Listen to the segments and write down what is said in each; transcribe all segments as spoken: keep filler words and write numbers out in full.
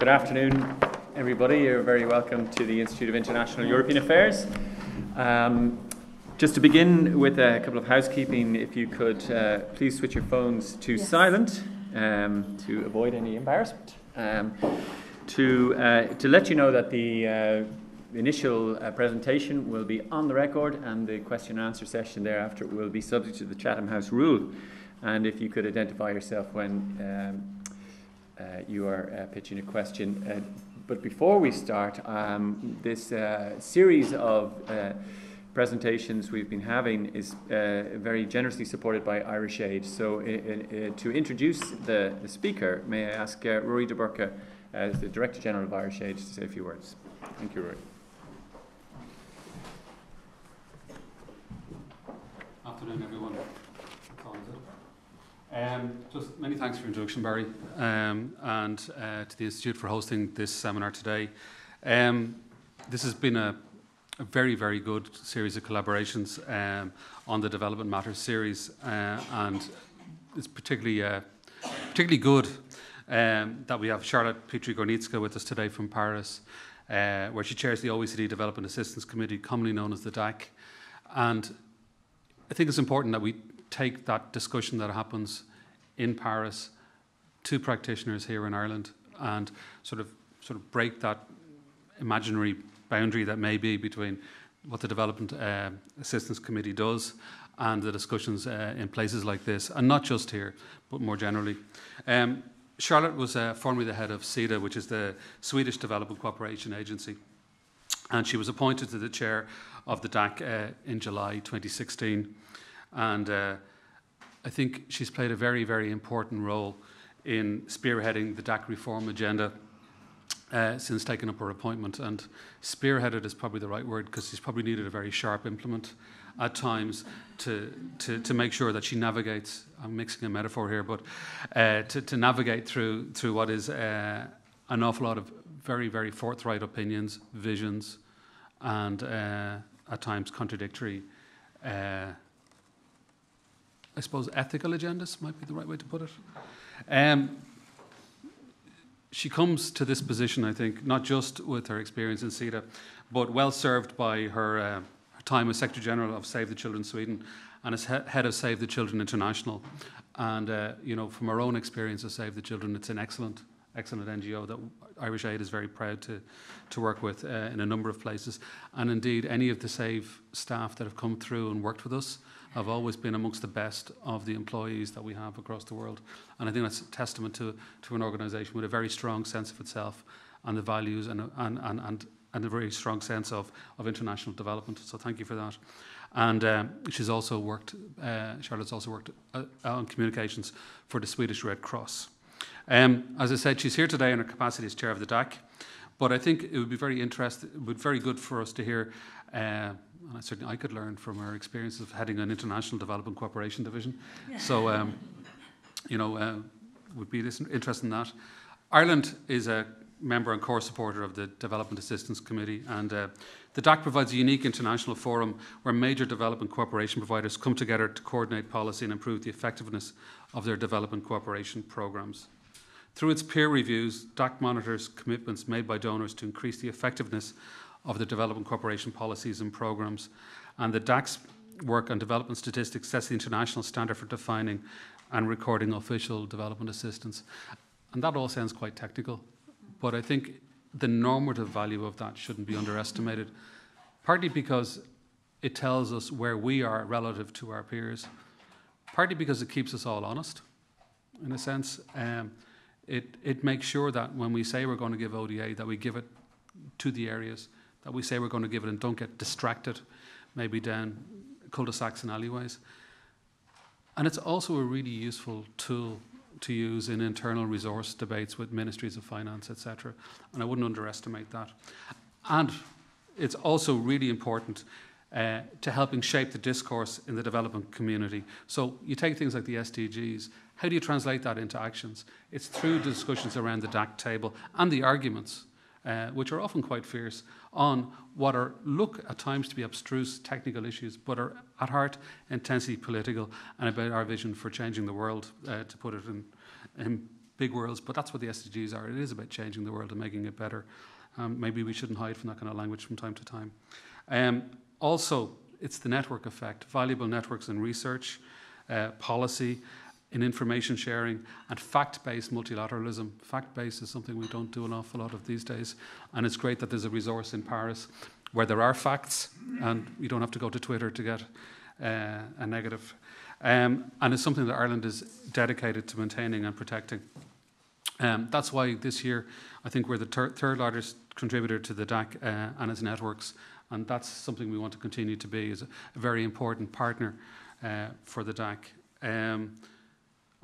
Good afternoon, everybody. You're very welcome to the Institute of International European Affairs. Um, just to begin with a couple of housekeeping, if you could uh, please switch your phones to yes. silent um, to avoid any embarrassment. Um, to, uh, to let you know that the uh, initial uh, presentation will be on the record, and the question and answer session thereafter will be subject to the Chatham House rule. And if you could identify yourself when um, Uh, you are uh, pitching a question. Uh, but before we start, um, this uh, series of uh, presentations we've been having is uh, very generously supported by Irish Aid. So uh, uh, to introduce the, the speaker, may I ask uh, Ruairi de Burca, as the Director General of Irish Aid, to say a few words. Thank you, Ruairi. Afternoon, everyone. Um, just many thanks for your introduction, Barry, um, and uh, to the Institute for hosting this seminar today. Um, this has been a, a very, very good series of collaborations um, on the Development Matters series, uh, and it's particularly, uh, particularly good um, that we have Charlotte Petri Gornitzka with us today from Paris, uh, where she chairs the O E C D Development Assistance Committee, commonly known as the D A C. And I think it's important that we take that discussion that happens in Paris to practitioners here in Ireland, and sort of sort of break that imaginary boundary that may be between what the Development uh, Assistance Committee does and the discussions uh, in places like this, and not just here, but more generally. Um, Charlotte was uh, formerly the head of SIDA, which is the Swedish Development Cooperation Agency, and she was appointed to the chair of the D A C uh, in July twenty sixteen. And uh, I think she's played a very, very important role in spearheading the D A C reform agenda uh, since taking up her appointment. And spearheaded is probably the right word, because she's probably needed a very sharp implement at times to, to, to make sure that she navigates, I'm mixing a metaphor here, but uh, to, to navigate through, through what is uh, an awful lot of very, very forthright opinions, visions, and uh, at times contradictory uh, I suppose ethical agendas might be the right way to put it. Um, she comes to this position, I think, not just with her experience in SIDA, but well served by her, uh, her time as Secretary General of Save the Children Sweden and as he head of Save the Children International. And uh, you know, from her own experience of Save the Children, it's an excellent, excellent N G O that Irish Aid is very proud to to work with uh, in a number of places. And indeed, any of the Save staff that have come through and worked with us have always been amongst the best of the employees that we have across the world. And I think that's a testament to, to an organisation with a very strong sense of itself and the values and, and, and, and, and a very strong sense of, of international development. So thank you for that. And um, she's also worked, uh, Charlotte's also worked uh, on communications for the Swedish Red Cross. Um, as I said, she's here today in her capacity as chair of the D A C, but I think it would be very interesting, it would be very good for us to hear uh, and I certainly I could learn from her experience of heading an international development cooperation division. Yeah. So, um, you know, uh, would be interested in that. Ireland is a member and core supporter of the Development Assistance Committee, and uh, the D A C provides a unique international forum where major development cooperation providers come together to coordinate policy and improve the effectiveness of their development cooperation programs. Through its peer reviews, D A C monitors commitments made by donors to increase the effectiveness of the development cooperation policies and programs, and the D A C's work on development statistics sets the international standard for defining and recording official development assistance. And that all sounds quite technical, but I think the normative value of that shouldn't be underestimated, partly because it tells us where we are relative to our peers, partly because it keeps us all honest, in a sense. Um, it, it makes sure that when we say we're going to give O D A, that we give it to the areas that we say we're going to give it, and don't get distracted, maybe down cul-de-sacs and alleyways. And it's also a really useful tool to use in internal resource debates with ministries of finance, et cetera. And I wouldn't underestimate that. And it's also really important uh, to helping shape the discourse in the development community. So you take things like the S D Gs, how do you translate that into actions? It's through discussions around the D A C table and the arguments, Uh, which are often quite fierce, on what are, look at times to be abstruse technical issues, but are at heart intensely political and about our vision for changing the world, uh, to put it in, in big worlds, but that's what the S D Gs are. It is about changing the world and making it better. Um, maybe we shouldn't hide from that kind of language from time to time. Um, also, it's the network effect, valuable networks in research, uh, policy, in information sharing, and fact-based multilateralism. Fact-based is something we don't do an awful lot of these days, and it's great that there's a resource in Paris where there are facts, and you don't have to go to Twitter to get uh, a negative. Um, and it's something that Ireland is dedicated to maintaining and protecting. Um, that's why this year, I think we're the third largest contributor to the D A C uh, and its networks, and that's something we want to continue to be, is a very important partner uh, for the D A C. Um,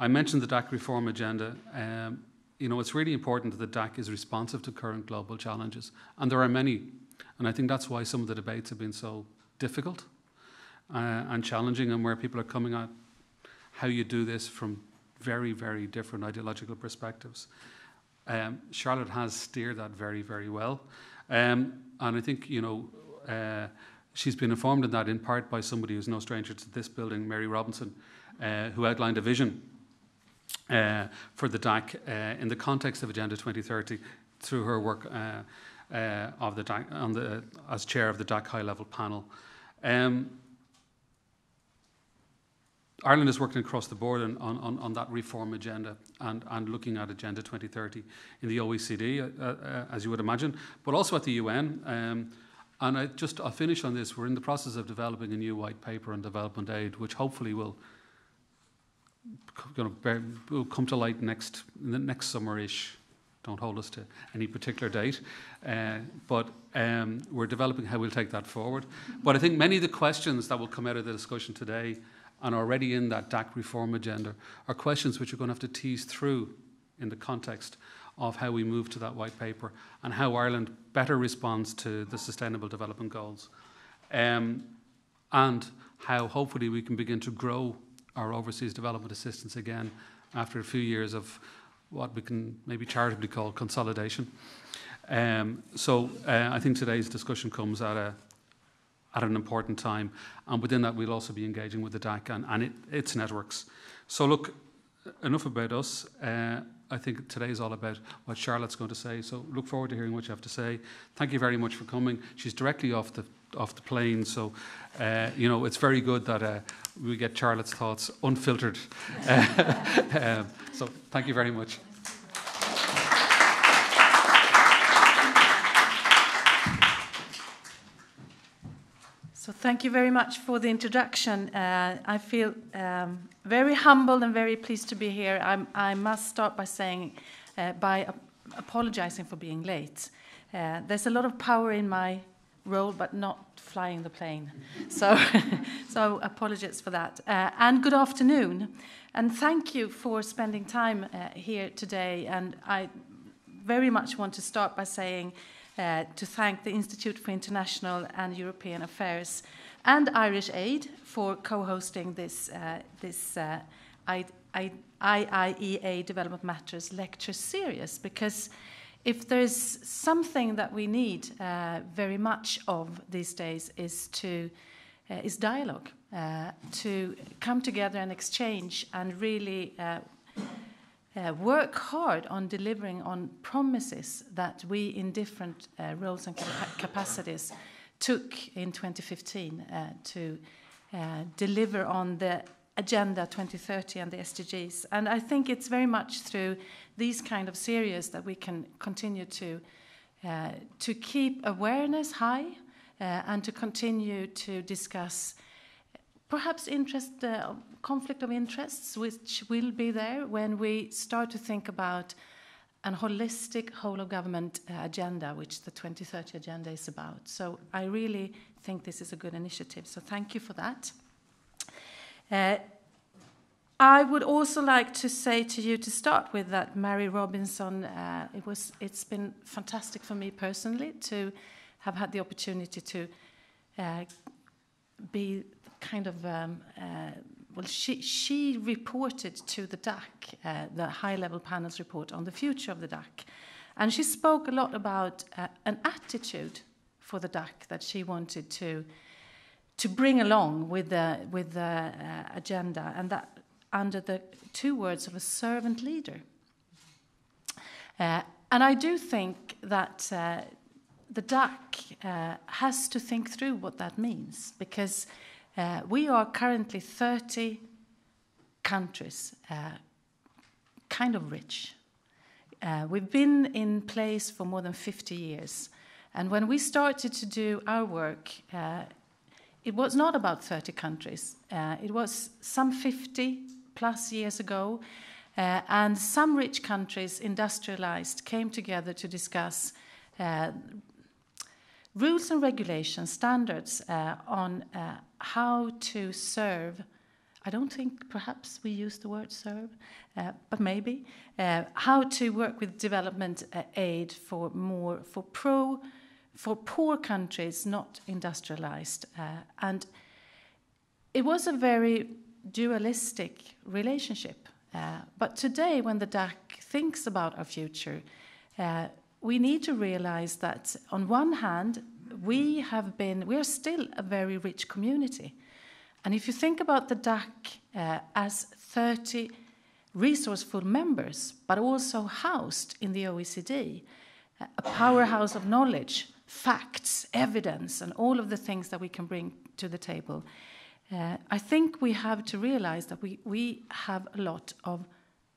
I mentioned the D A C reform agenda. Um, you know, it's really important that the D A C is responsive to current global challenges, and there are many, and I think that's why some of the debates have been so difficult uh, and challenging, and where people are coming at how you do this from very, very different ideological perspectives. Um, Charlotte has steered that very, very well, um, and I think, you know, uh, she's been informed of that in part by somebody who's no stranger to this building, Mary Robinson, uh, who outlined a vision Uh, for the D A C uh, in the context of Agenda twenty thirty through her work uh, uh, of the D A C, on the, uh, as chair of the D A C high-level panel. Um, Ireland is working across the board on, on, on that reform agenda and, and looking at Agenda twenty thirty in the O E C D, uh, uh, as you would imagine, but also at the U N. Um, and I just, I'll finish on this. We're in the process of developing a new white paper on development aid, which hopefully will Going to come to light next next summer-ish. Don't hold us to any particular date, uh, but um, we're developing how we'll take that forward. But I think many of the questions that will come out of the discussion today and already in that D A C reform agenda are questions which you're going to have to tease through in the context of how we move to that white paper and how Ireland better responds to the Sustainable Development Goals, um, and how hopefully we can begin to grow our overseas development assistance again after a few years of what we can maybe charitably call consolidation. Um, so uh, I think today's discussion comes at a at an important time, and within that we'll also be engaging with the D A C and, and it, its networks. So look, enough about us. Uh, I think today is all about what Charlotte's going to say, so look forward to hearing what you have to say. Thank you very much for coming. She's directly off the off the plane, so uh, you know, it's very good that uh, we get Charlotte's thoughts unfiltered. um, so thank you very much. So thank you very much for the introduction. Uh, I feel um, very humbled and very pleased to be here. I'm, I must start by saying, uh, by ap apologizing for being late. Uh, there's a lot of power in my role, but not flying the plane. So, so apologies for that. Uh, and good afternoon. And thank you for spending time uh, here today. And I very much want to start by saying uh, to thank the Institute for International and European Affairs and Irish Aid for co-hosting this, uh, this uh, I I E A Development Matters lecture series, because if there's something that we need uh, very much of these days is to uh, is dialogue, uh, to come together and exchange and really uh, uh, work hard on delivering on promises that we in different uh, roles and cap capacities took in twenty fifteen uh, to uh, deliver on the Agenda twenty thirty and the S D Gs. And I think it's very much through these kind of series that we can continue to, uh, to keep awareness high uh, and to continue to discuss perhaps interest, uh, conflict of interests, which will be there when we start to think about an holistic whole-of-government uh, agenda, which the twenty thirty agenda is about. So I really think this is a good initiative. So thank you for that. Uh, I would also like to say to you to start with that Mary Robinson, uh, it was, it's been fantastic for me personally to have had the opportunity to uh, be kind of, um, uh, well, she, she reported to the D A C, uh, the high-level panel's report on the future of the D A C, and she spoke a lot about uh, an attitude for the D A C that she wanted to to bring along with the, with the uh, agenda, and that under the two words of a servant leader. Uh, and I do think that uh, the D A C uh, has to think through what that means, because uh, we are currently thirty countries uh, kind of rich. Uh, we've been in place for more than fifty years. And when we started to do our work, uh, it was not about thirty countries. Uh, it was some fifty plus years ago. Uh, and some rich countries, industrialized, came together to discuss uh, rules and regulations, standards uh, on uh, how to serve. I don't think perhaps we use the word serve, uh, but maybe. Uh, how to work with development uh, aid for more for pro for poor countries not industrialized. Uh, and it was a very dualistic relationship. Uh, but today, when the D A C thinks about our future, uh, we need to realize that on one hand, we have been, we are still a very rich community. And if you think about the D A C uh, as thirty resourceful members, but also housed in the O E C D, a powerhouse of knowledge, facts, evidence, and all of the things that we can bring to the table, uh, I think we have to realize that we, we have a lot of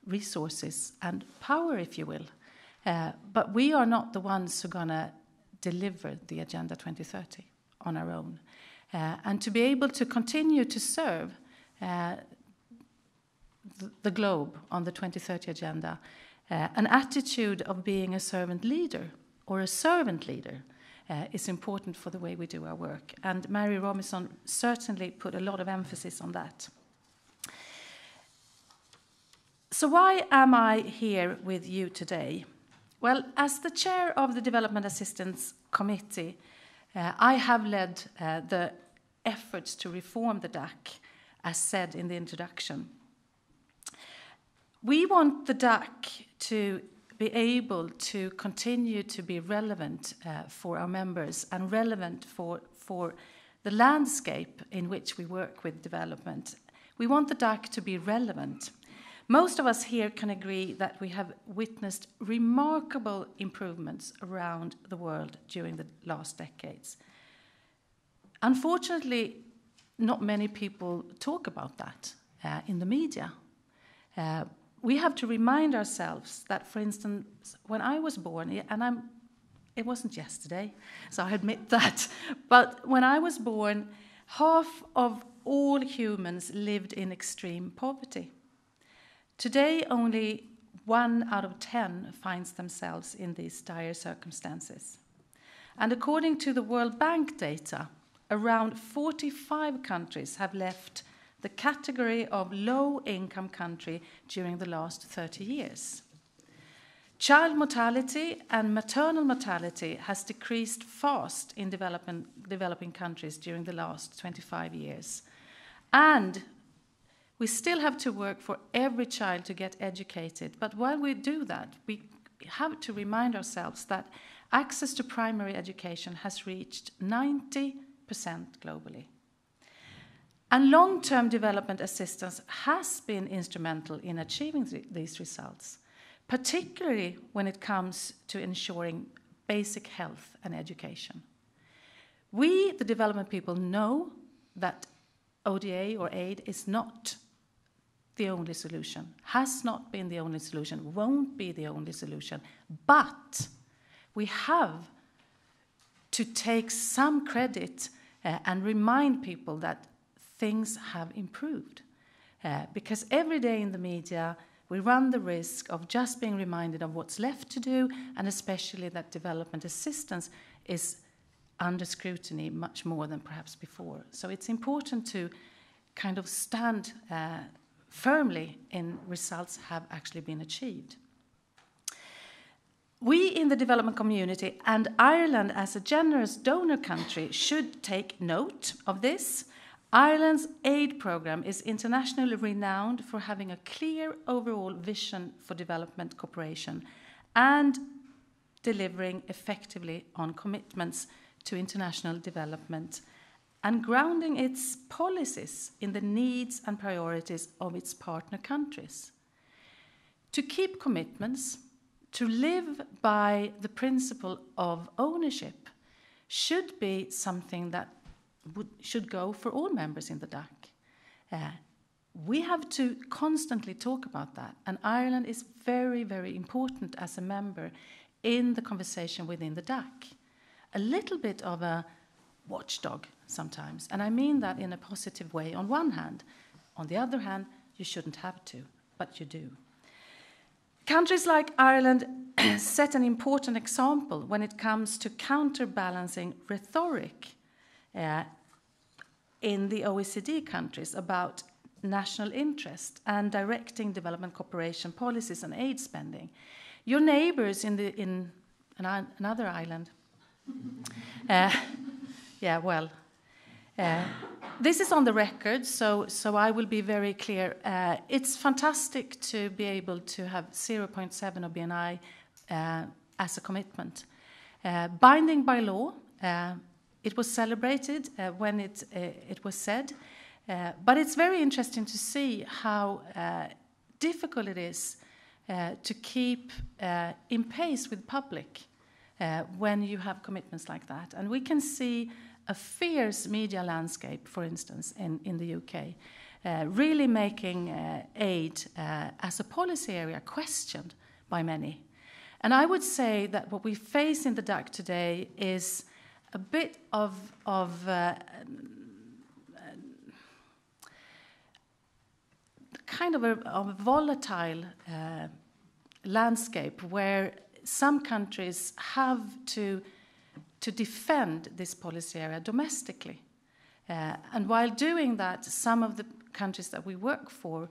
resources and power, if you will. Uh, but we are not the ones who are going to deliver the Agenda twenty thirty on our own. Uh, and to be able to continue to serve uh, the, the globe on the twenty thirty agenda, uh, an attitude of being a servant leader or a servant leader uh, is important for the way we do our work. And Mary Robinson certainly put a lot of emphasis on that. So why am I here with you today? Well, as the chair of the Development Assistance Committee, Uh, I have led uh, the efforts to reform the D A C, as said in the introduction. We want the D A C to be able to continue to be relevant uh, for our members and relevant for, for the landscape in which we work with development. We want the D A C to be relevant. Most of us here can agree that we have witnessed remarkable improvements around the world during the last decades. Unfortunately, not many people talk about that uh, in the media. Uh, we have to remind ourselves that, for instance, when I was born, and I'm, it wasn't yesterday, so I admit that, but when I was born, half of all humans lived in extreme poverty. Today, only one out of ten finds themselves in these dire circumstances. And according to the World Bank data, around forty-five countries have left the category of low-income country during the last thirty years. Child mortality and maternal mortality has decreased fast in developing countries during the last twenty-five years. And we still have to work for every child to get educated, but while we do that, we have to remind ourselves that access to primary education has reached ninety percent globally. And long-term development assistance has been instrumental in achieving th- these results, particularly when it comes to ensuring basic health and education. We, the development people, know that O D A or aid is not the only solution, has not been the only solution, won't be the only solution, but we have to take some credit uh, and remind people that things have improved. Uh, because every day in the media, we run the risk of just being reminded of what's left to do, and especially that development assistance is under scrutiny much more than perhaps before. So it's important to kind of stand uh, firmly in results have actually been achieved. We in the development community and Ireland as a generous donor country should take note of this. Ireland's aid programme is internationally renowned for having a clear overall vision for development cooperation and delivering effectively on commitments to international development, and grounding its policies in the needs and priorities of its partner countries. To keep commitments, to live by the principle of ownership should be something that would, should go for all members in the D A C. Uh, we have to constantly talk about that, and Ireland is very, very important as a member in the conversation within the D A C. A little bit of a watchdog sometimes, and I mean that in a positive way on one hand. On the other hand, you shouldn't have to, but you do. Countries like Ireland set an important example when it comes to counterbalancing rhetoric uh, in the O E C D countries about national interest and directing development cooperation policies and aid spending. Your neighbours in, the, in an, another island, uh, yeah, well, uh, this is on the record, so, so I will be very clear. Uh, it's fantastic to be able to have zero point seven of B N I uh, as a commitment. Uh, binding by law, uh, it was celebrated uh, when it, uh, it was said, uh, but it's very interesting to see how uh, difficult it is uh, to keep uh, in pace with public uh, when you have commitments like that. And we can see a fierce media landscape, for instance, in, in the U K, uh, really making uh, aid uh, as a policy area questioned by many. And I would say that what we face in the D A C today is a bit of, of uh, kind of a, of a volatile uh, landscape where some countries have to to defend this policy area domestically. Uh, and while doing that, some of the countries that we work for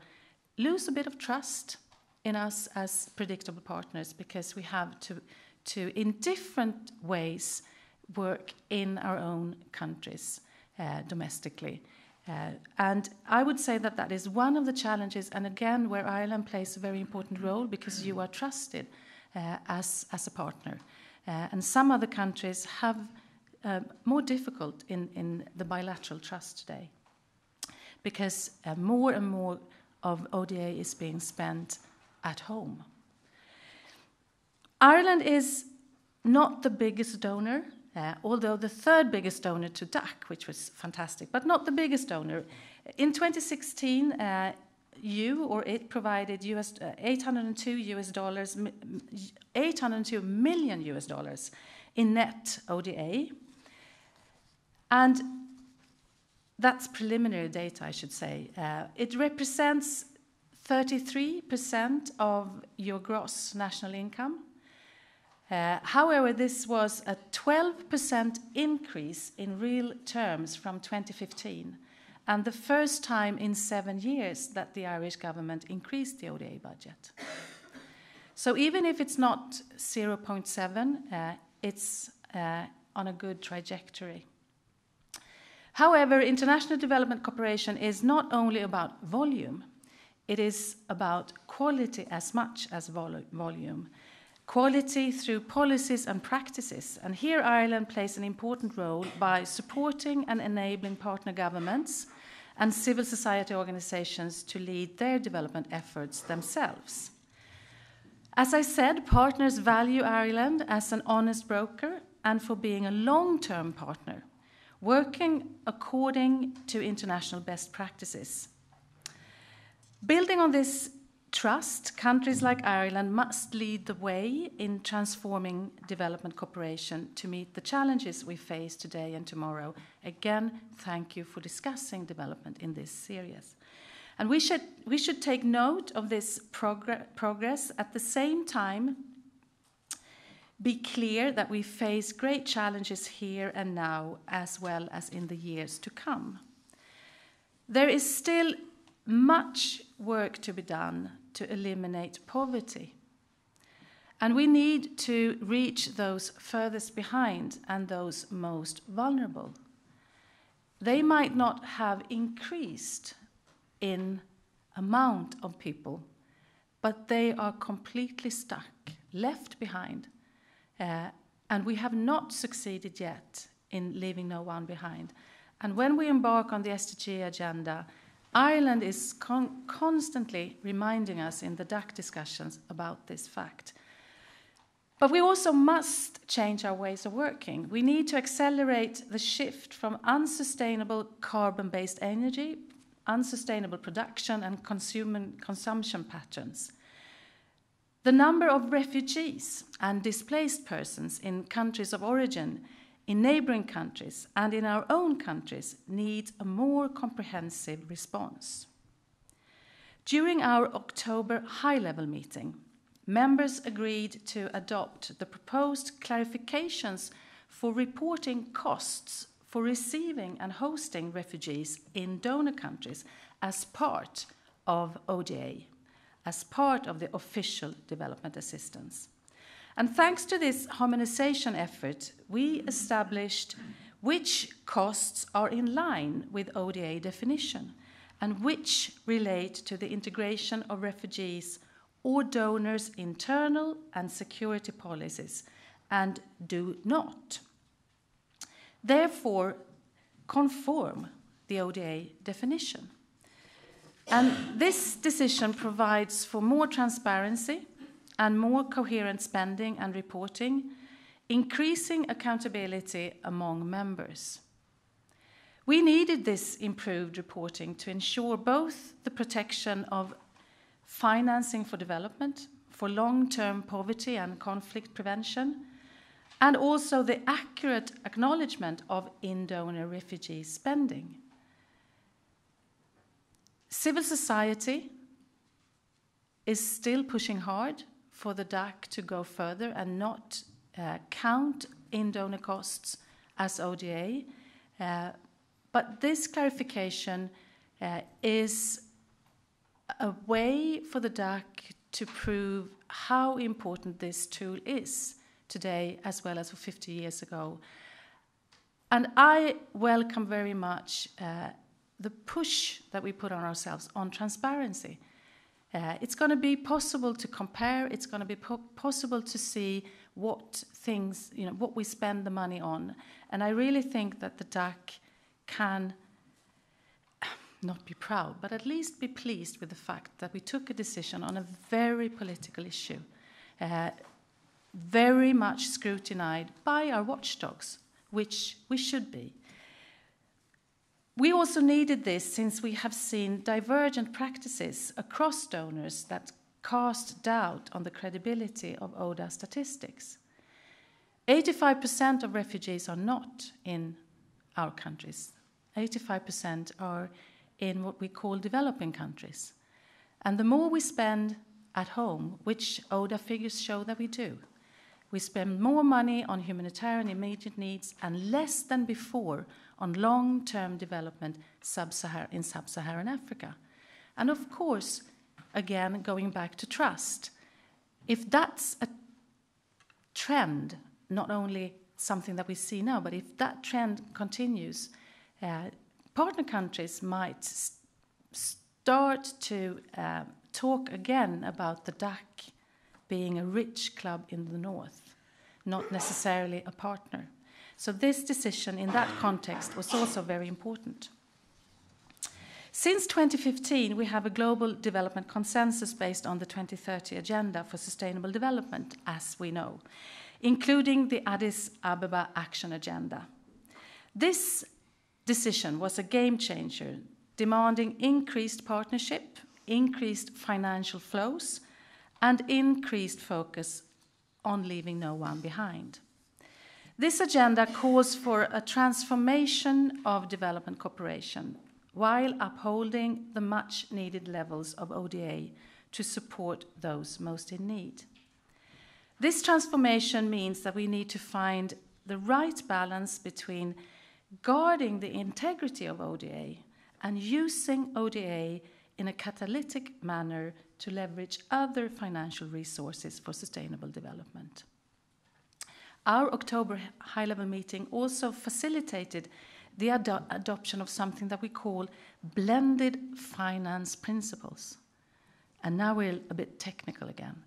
lose a bit of trust in us as predictable partners because we have to, to in different ways, work in our own countries uh, domestically. Uh, and I would say that that is one of the challenges, and again, where Ireland plays a very important role because you are trusted uh, as, as a partner. Uh, and some other countries have uh, more difficult in, in the bilateral trust today because uh, more and more of O D A is being spent at home. Ireland is not the biggest donor, uh, although the third biggest donor to D A C, which was fantastic, but not the biggest donor. In twenty sixteen, uh, you or it provided U S uh, eight hundred two U S dollars, eight hundred two million U S dollars in net O D A, and that's preliminary data, I should say. Uh, it represents thirty-three percent of your gross national income. Uh, however, this was a twelve percent increase in real terms from twenty fifteen. And the first time in seven years that the Irish government increased the O D A budget. So even if it's not zero point seven, uh, it's uh, on a good trajectory. However, international development cooperation is not only about volume. It is about quality as much as vol volume. Quality through policies and practices. And here Ireland plays an important role by supporting and enabling partner governments and civil society organizations to lead their development efforts themselves. As I said, partners value Ireland as an honest broker and for being a long-term partner, working according to international best practices. Building on this trust, countries like Ireland must lead the way in transforming development cooperation to meet the challenges we face today and tomorrow. Again, thank you for discussing development in this series. And we should, we should take note of this progr- progress. At the same time, be clear that we face great challenges here and now, as well as in the years to come. There is still much work to be done to eliminate poverty. And we need to reach those furthest behind and those most vulnerable. They might not have increased in amount of people, but they are completely stuck, left behind. Uh, and we have not succeeded yet in leaving no one behind. And when we embark on the S D G agenda, Ireland is con constantly reminding us in the D A C discussions about this fact. But we also must change our ways of working. We need to accelerate the shift from unsustainable carbon-based energy, unsustainable production and consumption patterns. The number of refugees and displaced persons in countries of origin, in neighboring countries, and in our own countries needs a more comprehensive response. During our October high-level meeting, members agreed to adopt the proposed clarifications for reporting costs for receiving and hosting refugees in donor countries as part of O D A, as part of the official development assistance. And thanks to this harmonization effort, we established which costs are in line with O D A definition and which relate to the integration of refugees or donors' internal and security policies and do not, therefore, conform the O D A definition. And this decision provides for more transparency and more coherent spending and reporting, increasing accountability among members. We needed this improved reporting to ensure both the protection of financing for development, for long-term poverty and conflict prevention, and also the accurate acknowledgement of in-donor refugee spending. Civil society is still pushing hard for the D A C to go further and not uh, count in-donor costs as O D A, uh, but this clarification uh, is a way for the D A C to prove how important this tool is today as well as for fifty years ago. And I welcome very much uh, the push that we put on ourselves on transparency. Uh, it's going to be possible to compare, it's going to be po possible to see what things, you know, what we spend the money on. And I really think that the D A C can not be proud, but at least be pleased with the fact that we took a decision on a very political issue, uh, very much scrutinized by our watchdogs, which we should be. We also needed this since we have seen divergent practices across donors that cast doubt on the credibility of O D A statistics. eighty-five percent of refugees are not in our countries. eighty-five percent are in what we call developing countries. And the more we spend at home, which O D A figures show that we do, we spend more money on humanitarian immediate needs and less than before on long-term development sub-Saharan, in sub-Saharan Africa. And of course, again, going back to trust, if that's a trend, not only something that we see now, but if that trend continues, uh, partner countries might st start to uh, talk again about the D A C being a rich club in the north, not necessarily a partner. So this decision in that context was also very important. Since twenty fifteen, we have a global development consensus based on the twenty thirty Agenda for Sustainable Development, as we know, including the Addis Ababa Action Agenda. This decision was a game changer, demanding increased partnership, increased financial flows, and increased focus on leaving no one behind. This agenda calls for a transformation of development cooperation while upholding the much-needed levels of O D A to support those most in need. This transformation means that we need to find the right balance between guarding the integrity of O D A and using O D A in a catalytic manner to leverage other financial resources for sustainable development. Our October high-level meeting also facilitated the ad- adoption of something that we call blended finance principles. And now we're a bit technical again.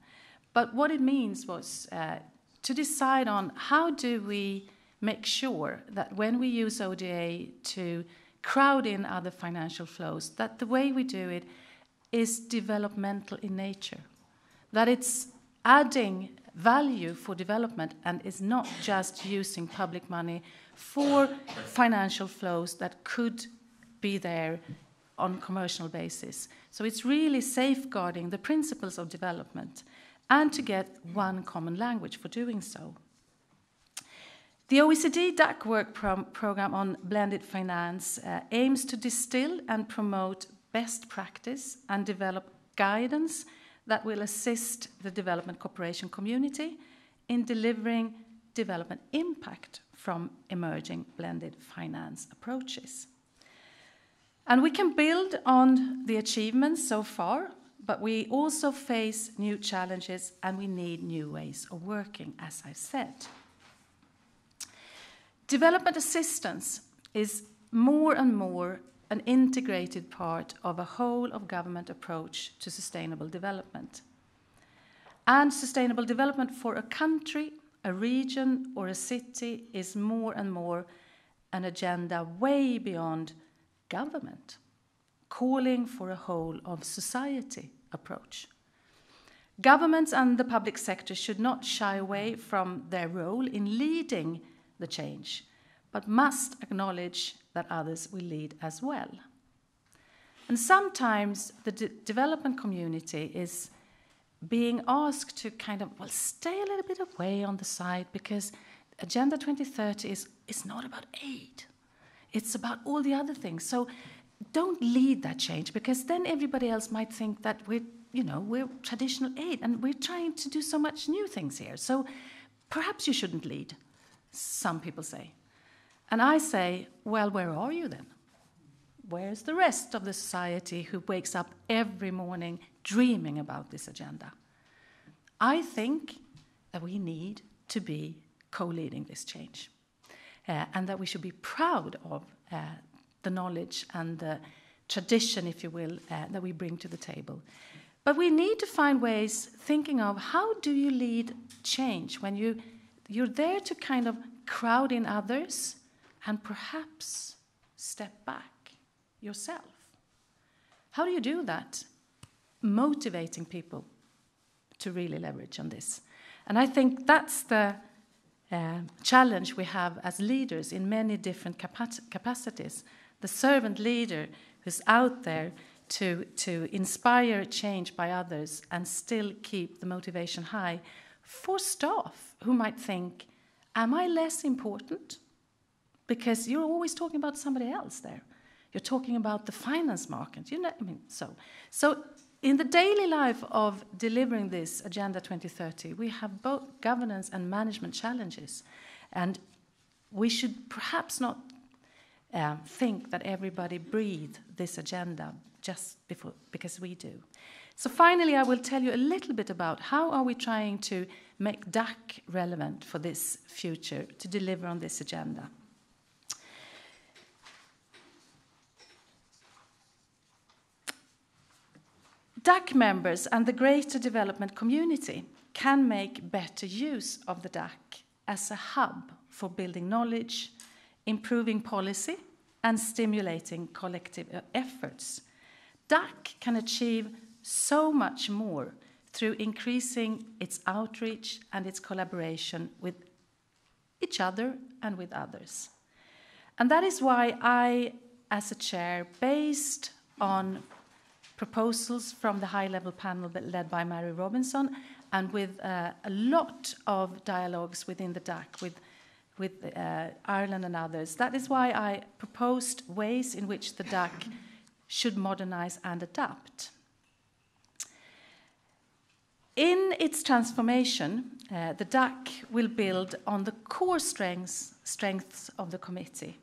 But what it means was uh, to decide on how do we make sure that when we use O D A to crowd in other financial flows, that the way we do it is developmental in nature, that it's adding value for development and is not just using public money for financial flows that could be there on commercial basis. So it's really safeguarding the principles of development and to get one common language for doing so. The O E C D D A C work pro program on blended finance uh, aims to distill and promote best practice and develop guidance that will assist the development cooperation community in delivering development impact from emerging blended finance approaches. And we can build on the achievements so far, but we also face new challenges and we need new ways of working, as I've said. Development assistance is more and more an integrated part of a whole-of-government approach to sustainable development. And sustainable development for a country, a region, or a city is more and more an agenda way beyond government, calling for a whole-of-society approach. Governments and the public sector should not shy away from their role in leading the change, but must acknowledge that others will lead as well. And sometimes the de development community is being asked to kind of, well, stay a little bit away on the side because Agenda twenty thirty is, is not about aid. It's about all the other things. So don't lead that change because then everybody else might think that we're, you know, we're traditional aid and we're trying to do so much new things here. So perhaps you shouldn't lead, some people say. And I say, well, where are you then? Where's the rest of the society who wakes up every morning dreaming about this agenda? I think that we need to be co-leading this change uh, and that we should be proud of uh, the knowledge and the tradition, if you will, uh, that we bring to the table. But we need to find ways thinking of how do you lead change when you, you're there to kind of crowd in others and perhaps step back yourself. How do you do that? Motivating people to really leverage on this. And I think that's the uh, challenge we have as leaders in many different capac- capacities. The servant leader who's out there to, to inspire change by others and still keep the motivation high for staff who might think, am I less important? Because you're always talking about somebody else there. You're talking about the finance market. You know, I mean, so, so in the daily life of delivering this Agenda twenty thirty, we have both governance and management challenges. And we should perhaps not uh, think that everybody breathe this agenda just before, because we do. So finally, I will tell you a little bit about how are we trying to make D A C relevant for this future, to deliver on this agenda. D A C members and the greater development community can make better use of the D A C as a hub for building knowledge, improving policy, and stimulating collective efforts. D A C can achieve so much more through increasing its outreach and its collaboration with each other and with others. And that is why I, as a chair, based on proposals from the high-level panel led by Mary Robinson and with uh, a lot of dialogues within the D A C with, with uh, Ireland and others. That is why I proposed ways in which the D A C should modernize and adapt. In its transformation, uh, the D A C will build on the core strengths, strengths of the committee.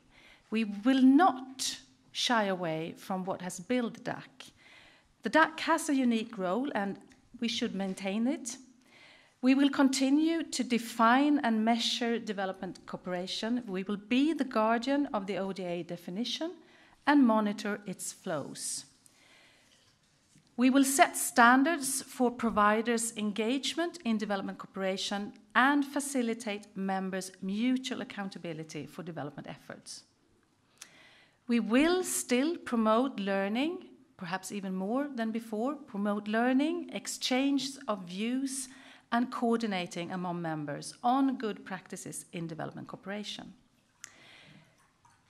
We will not shy away from what has built the D A C. The D A C has a unique role and we should maintain it. We will continue to define and measure development cooperation. We will be the guardian of the O D A definition and monitor its flows. We will set standards for providers' engagement in development cooperation and facilitate members' mutual accountability for development efforts. We will still promote learning, perhaps even more than before, promote learning, exchange of views, and coordinating among members on good practices in development cooperation.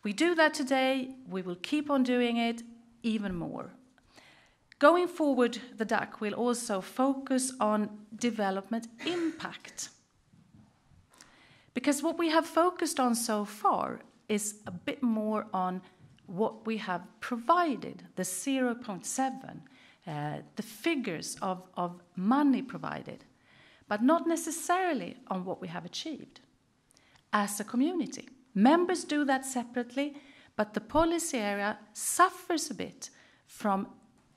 We do that today, we will keep on doing it even more. Going forward, the D A C will also focus on development impact. Because what we have focused on so far is a bit more on what we have provided, the zero point seven, uh, the figures of, of money provided, but not necessarily on what we have achieved as a community. Members do that separately, but the policy area suffers a bit from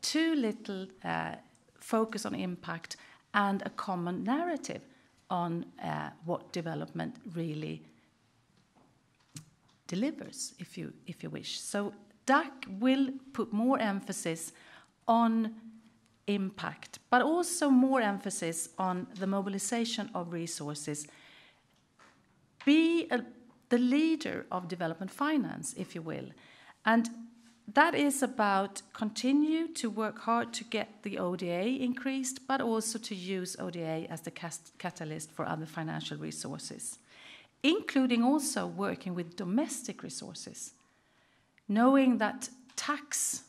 too little uh, focus on impact and a common narrative on uh, what development really delivers, if you, if you wish. So D A C will put more emphasis on impact, but also more emphasis on the mobilization of resources. Be a, the leader of development finance, if you will. And that is about continue to work hard to get the O D A increased, but also to use O D A as the catalyst for other financial resources, including also working with domestic resources, knowing that tax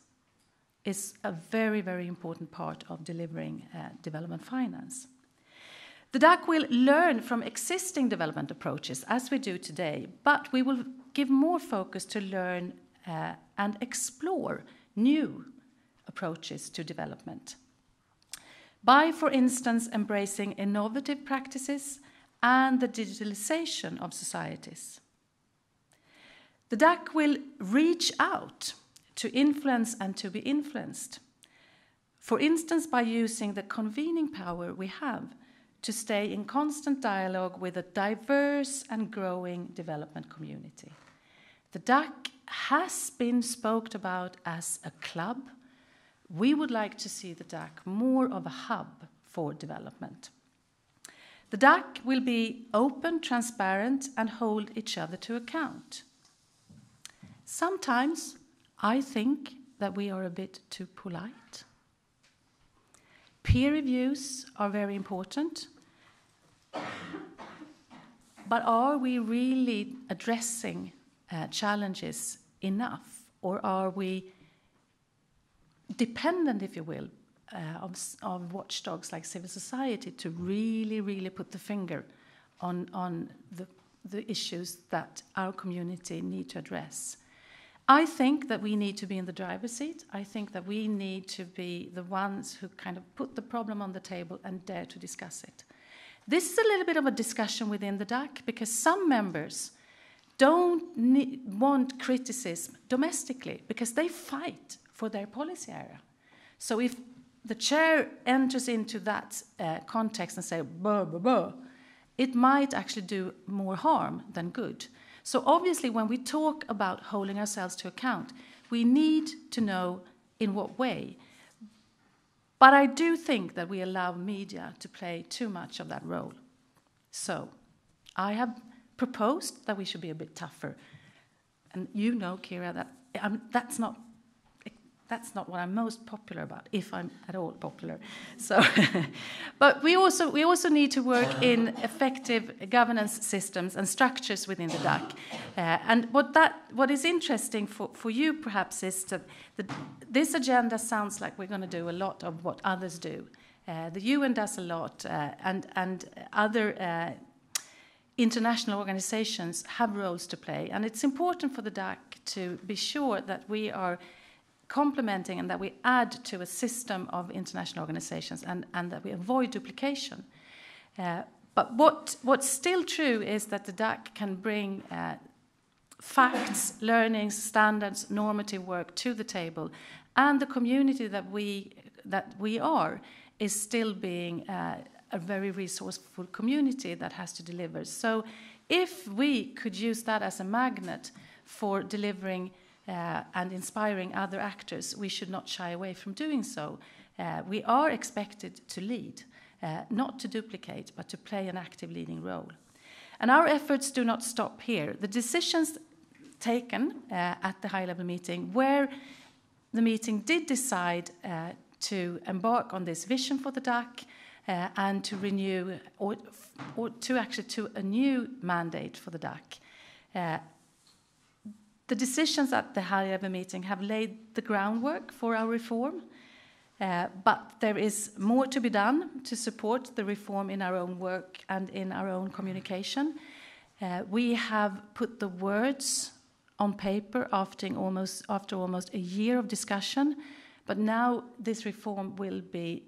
is a very, very important part of delivering uh, development finance. The D A C will learn from existing development approaches, as we do today, but we will give more focus to learn Uh, and explore new approaches to development by, for instance, embracing innovative practices and the digitalization of societies. The D A C will reach out to influence and to be influenced, for instance, by using the convening power we have to stay in constant dialogue with a diverse and growing development community. The D A C has been spoken about as a club. We would like to see the D A C more of a hub for development. The D A C will be open, transparent, and hold each other to account. Sometimes I think that we are a bit too polite. Peer reviews are very important. But are we really addressing Uh, challenges enough, or are we dependent, if you will, uh, of, of watchdogs like civil society to really, really put the finger on, on the, the issues that our community need to address? I think that we need to be in the driver's seat. I think that we need to be the ones who kind of put the problem on the table and dare to discuss it. This is a little bit of a discussion within the D A C, because some members don't need, want criticism domestically, because they fight for their policy area. So if the chair enters into that uh, context and say, blah, blah, blah, it might actually do more harm than good. So obviously when we talk about holding ourselves to account, we need to know in what way. But I do think that we allow media to play too much of that role. So I have proposed that we should be a bit tougher, and you know, Kira, that I'm, that's not that's not what I'm most popular about, if I'm at all popular. So, but we also we also need to work in effective governance systems and structures within the D A C. Uh, and what that what is interesting for for you perhaps is that the, this agenda sounds like we're going to do a lot of what others do. Uh, the U N does a lot, uh, and and other. Uh, International organizations have roles to play, and it's important for the D A C to be sure that we are complementing and that we add to a system of international organizations, and, and that we avoid duplication. Uh, but what, what's still true is that the D A C can bring uh, facts, learnings, standards, normative work to the table, and the community that we, that we are is still being uh, a very resourceful community that has to deliver. So if we could use that as a magnet for delivering uh, and inspiring other actors, we should not shy away from doing so. Uh, we are expected to lead, uh, not to duplicate, but to play an active leading role. And our efforts do not stop here. The decisions taken uh, at the high-level meeting, where the meeting did decide uh, to embark on this vision for the D A C, uh, and to renew or, or to actually to a new mandate for the D A C. Uh, the decisions at the high level meeting have laid the groundwork for our reform, uh, but there is more to be done to support the reform in our own work and in our own communication. Uh, we have put the words on paper after almost, after almost a year of discussion, but now this reform will be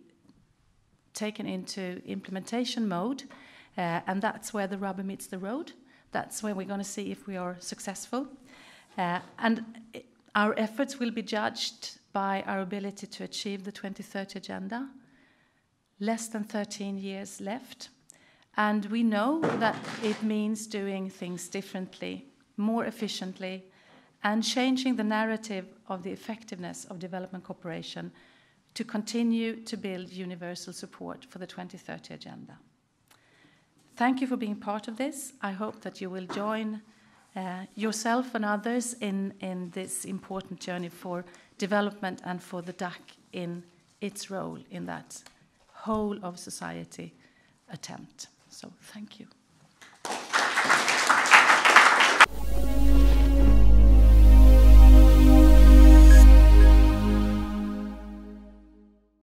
taken into implementation mode, uh, and that's where the rubber meets the road. That's where we're going to see if we are successful. Uh, and it, our efforts will be judged by our ability to achieve the twenty thirty Agenda. Less than thirteen years left. And we know that it means doing things differently, more efficiently, and changing the narrative of the effectiveness of development cooperation to continue to build universal support for the twenty thirty Agenda. Thank you for being part of this. I hope that you will join uh, yourself and others in, in this important journey for development and for the D A C in its role in that whole of society attempt. So thank you.